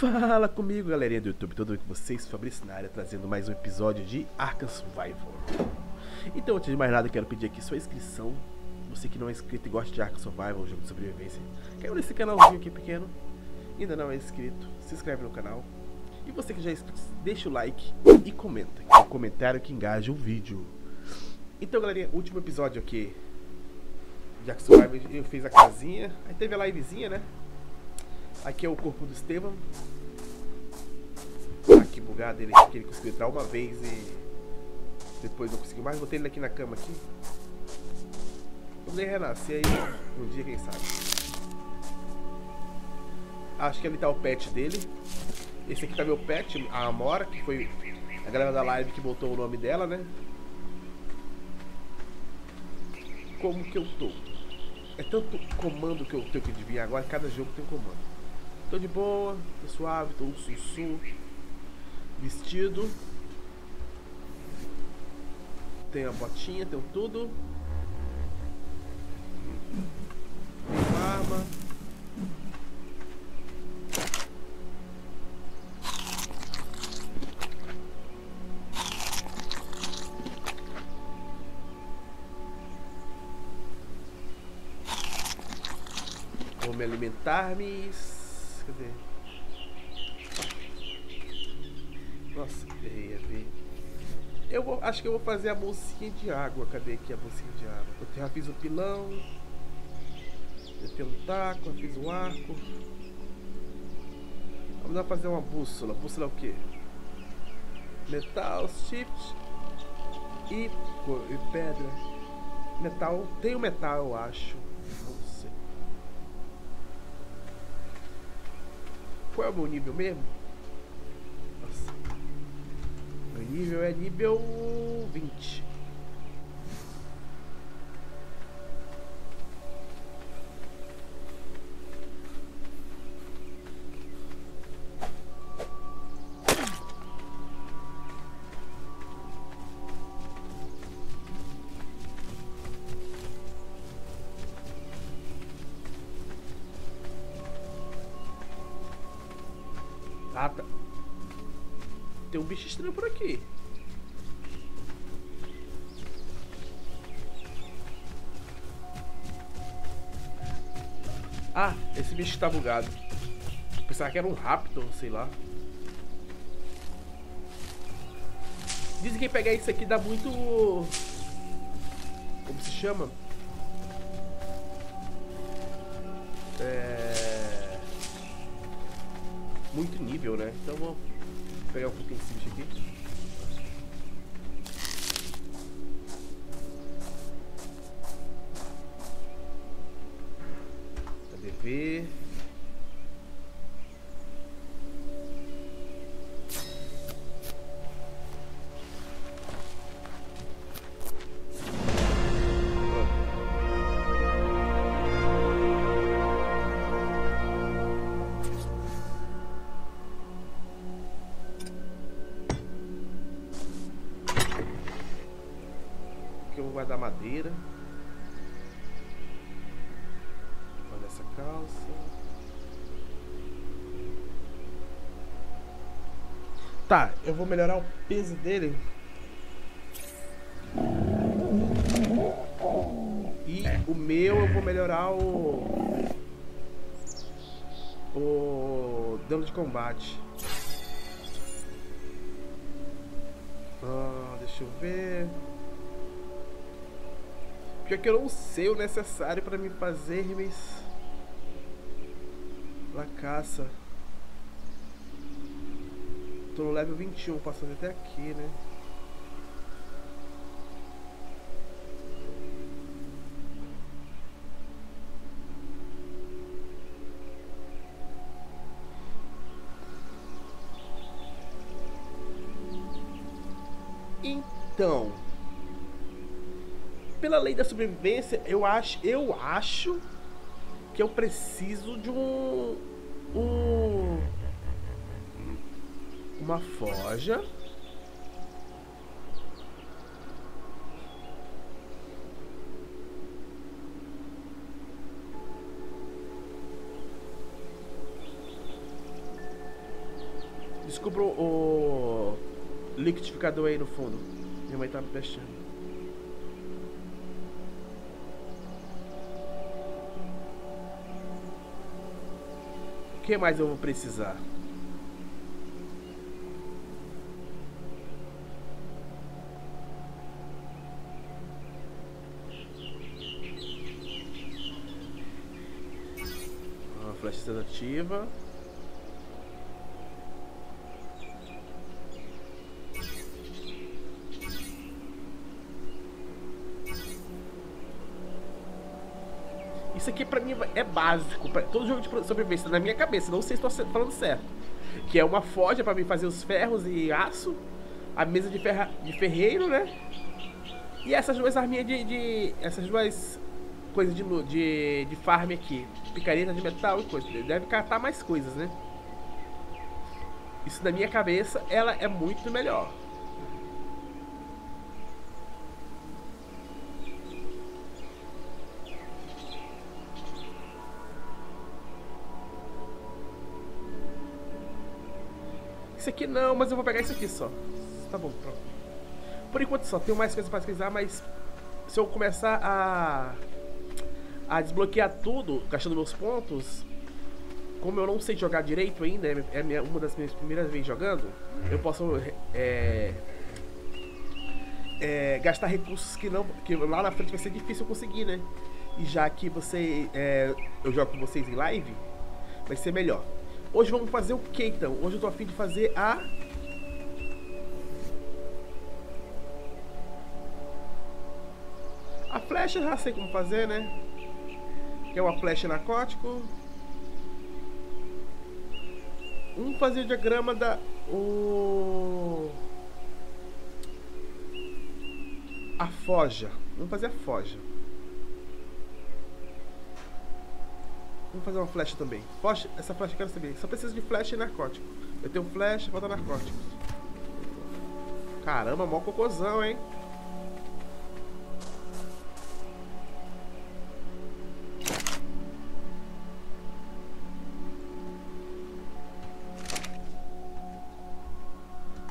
Fala comigo, galerinha do YouTube, tudo bem com vocês? Fabrício na área, trazendo mais um episódio de Ark Survival. Então, antes de mais nada, quero pedir aqui sua inscrição. Você que não é inscrito e gosta de Ark Survival, jogo de sobrevivência, caiu nesse canalzinho aqui pequeno. Ainda não é inscrito, se inscreve no canal. E você que já é inscrito, deixa o like e comenta, que é um comentário que engaja o vídeo. Então, galerinha, último episódio aqui de Ark Survival, eu fiz a casinha. Aí teve a livezinha, né? Aqui é o corpo do Estevam. Aqui bugado, ele conseguiu entrar uma vez e depois não conseguiu mais. Botei ele aqui na cama aqui. Vamos ver renascer aí um dia, quem sabe. Acho que ali tá o pet dele. Esse aqui tá meu pet, a Amora, que foi a galera da live que botou o nome dela, né? Como que eu tô? É tanto comando que eu tenho que adivinhar agora, cada jogo tem um comando. Tô de boa, tô suave, tô um sussu. Vestido. Tem a botinha, tem tudo. Arma. Vou me alimentar. Cadê? Nossa, errei a ver. Acho que eu vou fazer a bolsinha de água. Cadê aqui a bolsinha de água? Eu já fiz o pilão. Eu tenho um taco, eu fiz um arco. Vamos lá fazer uma bússola. Bússola é o quê? Metal, shift e pedra. Metal, tem o metal, eu acho. Não sei. Qual é o meu nível mesmo? Nossa. Meu nível é nível 20. Ah, tá. Tem um bicho estranho por aqui. Ah, esse bicho tá bugado. Pensava que era um raptor, sei lá. Dizem que pegar isso aqui dá muito... Como se chama? Muito nível, né? Então vou pegar o que tem esse bicho aqui. Cadê ver? Da madeira. Olha essa calça. Tá, eu vou melhorar o peso dele. E o meu eu vou melhorar o dano de combate. Deixa eu ver. Pior que eu não sei o necessário para me fazer mas... La caça. Tô no level 21, passando até aqui, né? Então... Pela lei da sobrevivência, eu acho que eu preciso de uma forja. Descubro o liquidificador aí no fundo. Minha mãe tá me fechando. O que mais eu vou precisar? Uma flecha sedativa. Isso aqui pra mim é básico, pra todo jogo de sobrevivência, na minha cabeça, não sei se estou falando certo. Que é uma forja pra mim fazer os ferros e aço, a mesa de ferreiro, né? E essas duas arminhas essas duas coisas de farm aqui, picareta de metal e coisa, deve catar mais coisas, né? Isso na minha cabeça, ela é muito melhor. Isso aqui não, mas eu vou pegar isso aqui só. Tá bom, pronto. Por enquanto só, tenho mais coisas pra pesquisar, mas se eu começar a desbloquear tudo, gastando meus pontos, como eu não sei jogar direito ainda, é uma das minhas primeiras vezes jogando, eu posso gastar recursos que lá na frente vai ser difícil eu conseguir, né? E já que eu jogo com vocês em live, vai ser melhor. Hoje vamos fazer o que então? Hoje eu tô a fim de fazer a... A flecha já sei como fazer, né? Que é uma flecha narcótico. Vamos fazer o diagrama da... A forja. Vamos fazer a forja. Vamos fazer uma flecha também. Poxa, essa flecha eu quero saber. Só preciso de flecha e narcótico. Eu tenho flecha, falta narcótico. Caramba, mó cocôzão, hein?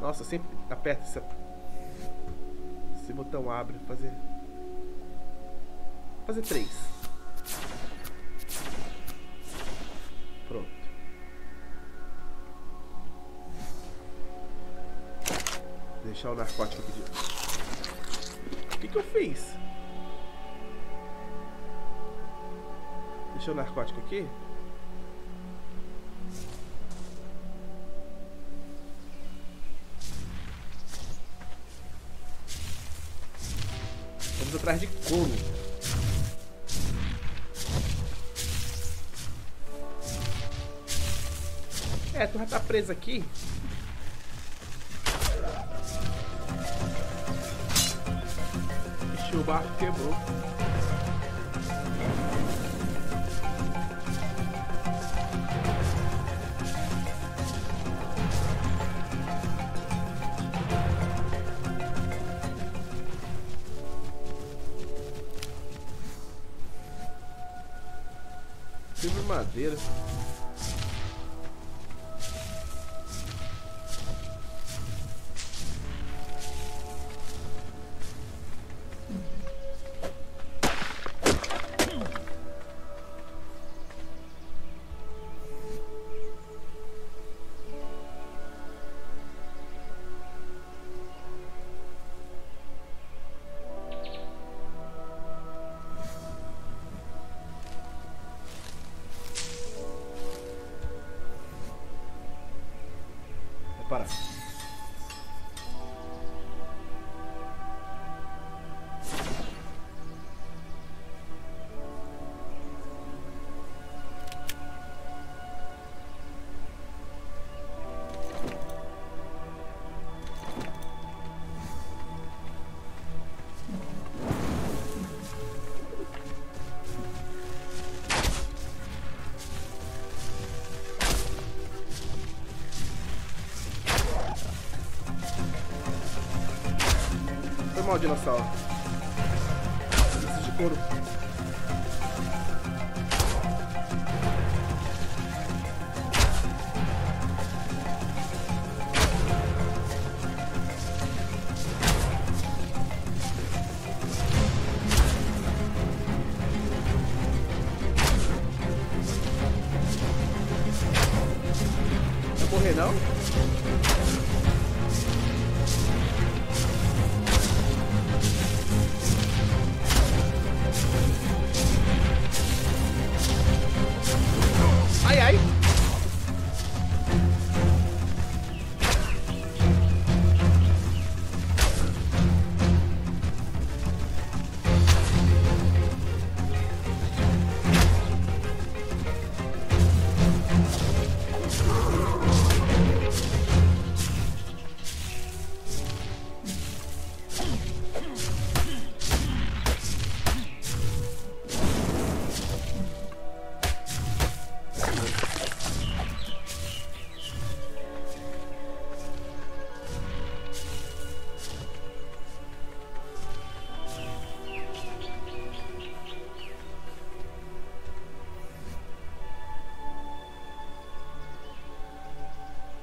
Nossa, eu sempre aperto esse botão abre. Fazer 3. Pronto. Deixar o narcótico aqui de... O que que eu fiz? Deixar o narcótico aqui? Vamos atrás de couro. É, tu já tá preso aqui. Ixi, o barco quebrou. Tive madeira. Mal dinossauro. Preciso de couro. correr, não? Ai, ai.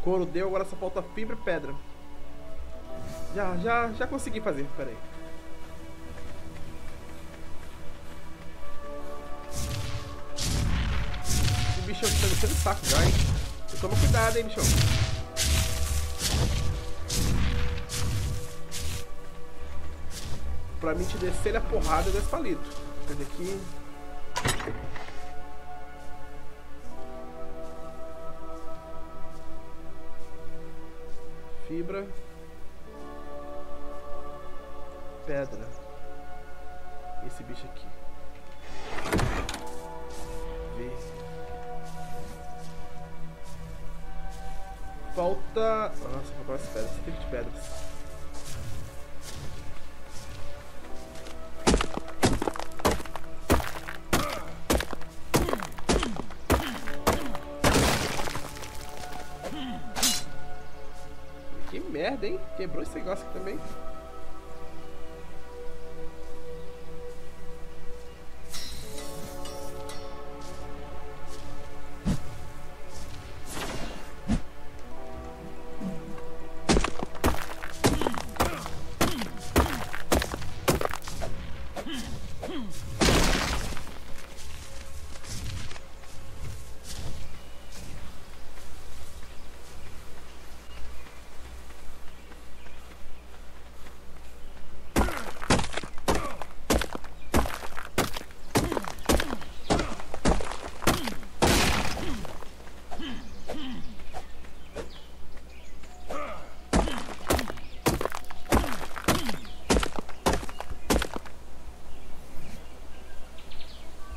Couro deu, agora só falta fibra e pedra. Já consegui fazer, peraí. O bichão tá descendo o saco já, hein? Toma cuidado, hein, bichão. Pra mim te descer ele a porrada desse palito. Cadê aqui? Fibra, pedra, esse bicho aqui. Vê. Falta... Nossa, faltam as pedras, 50 pedras. Merda, hein? Quebrou esse negócio aqui também.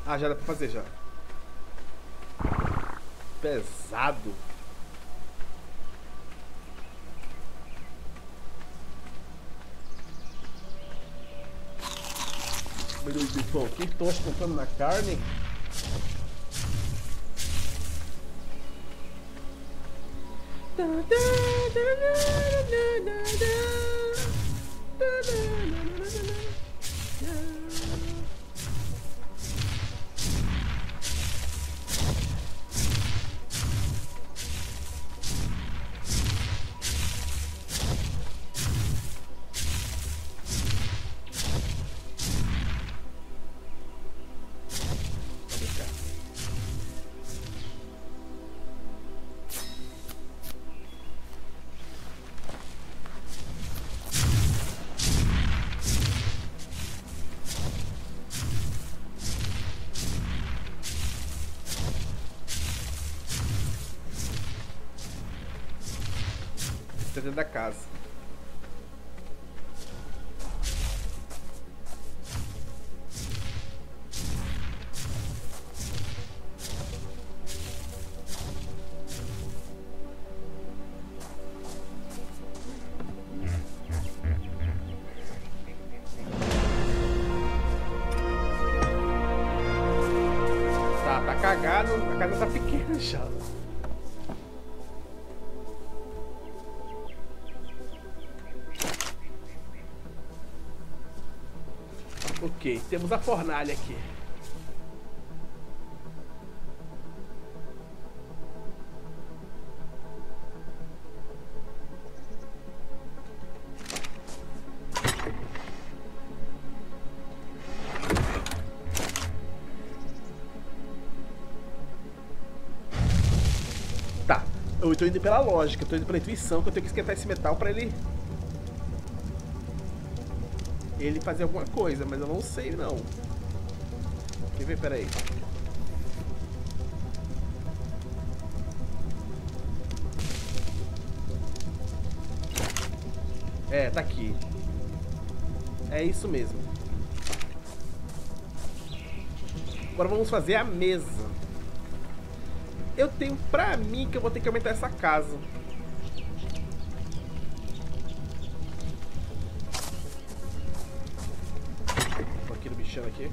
Ah, já dá pra fazer, já. Pesado. Meu Deus do céu, que tosse tocando na carne. Dentro da casa. Tá cagado, a casa tá pequena já. Ok, temos a fornalha aqui. Tá, Eu tô indo pela lógica, eu tô indo pela intuição que eu tenho que esquentar esse metal pra ele... ele fazer alguma coisa, mas eu não sei, não. Quer ver? Pera aí. É, tá aqui. É isso mesmo. Agora vamos fazer a mesa. Eu tenho pra mim que eu vou ter que aumentar essa casa. Tô aqui no bichão aqui.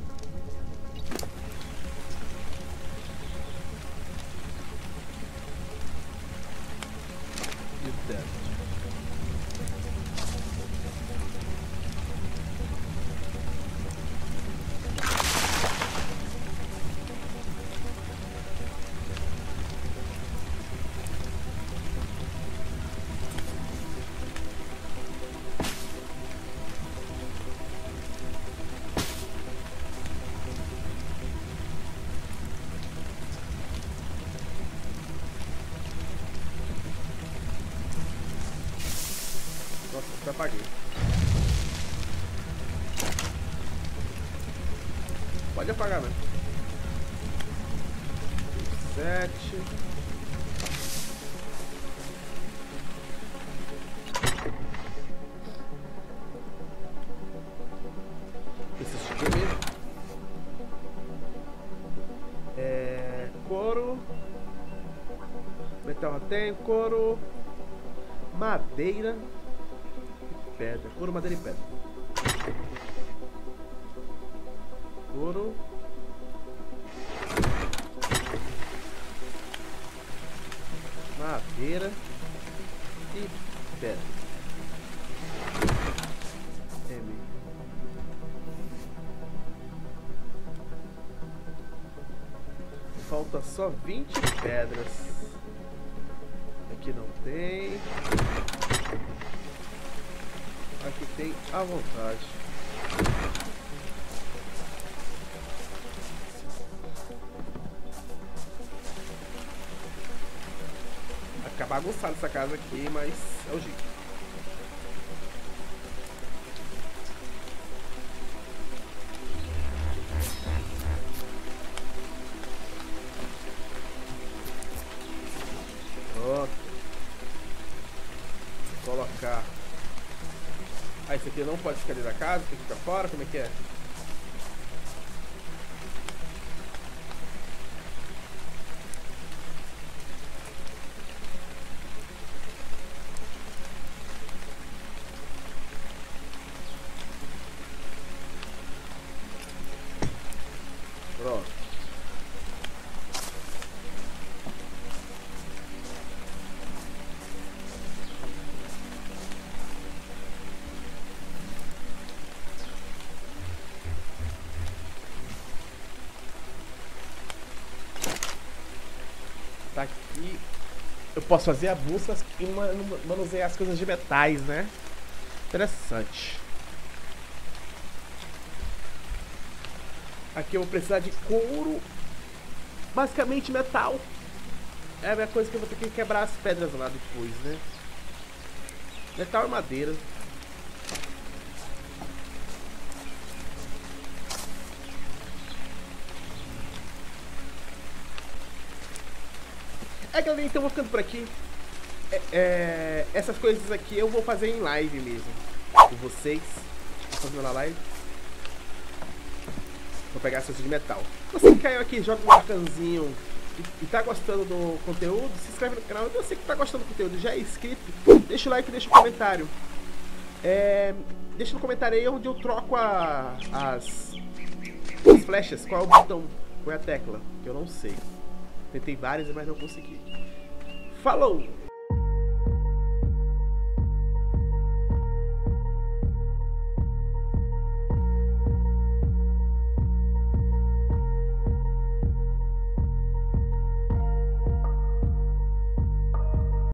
Apaguei. Pode apagar mesmo. 7. Esse é mesmo. É... couro. Metal tem couro. Madeira. Pedra, couro, madeira e pedra. Couro. Madeira e pedra. M. Falta só 20 pedras. Aqui não tem. Aqui tem à vontade. Vai ficar bagunçado essa casa aqui, mas é o jeito. Esse aqui não pode ficar ali da casa, tem que ficar fora, como é que é? Pronto. Aqui eu posso fazer a busca e manusear as coisas de metais, né? Interessante. Aqui eu vou precisar de couro, basicamente metal. É a minha coisa que eu vou ter que quebrar as pedras lá depois, né? Metal e madeira. É, galera, então vou ficando por aqui. Essas coisas aqui eu vou fazer em live mesmo. Com vocês. Vou fazer uma live. Vou pegar as coisas de metal. Você que caiu aqui, joga um marcanzinho e tá gostando do conteúdo, se inscreve no canal. Eu sei que tá gostando do conteúdo, já é inscrito. Deixa o like e deixa o comentário. Deixa no comentário aí onde eu troco as flechas. Qual é o botão? Qual é a tecla? Que eu não sei. Tentei várias, mas não consegui. Falou!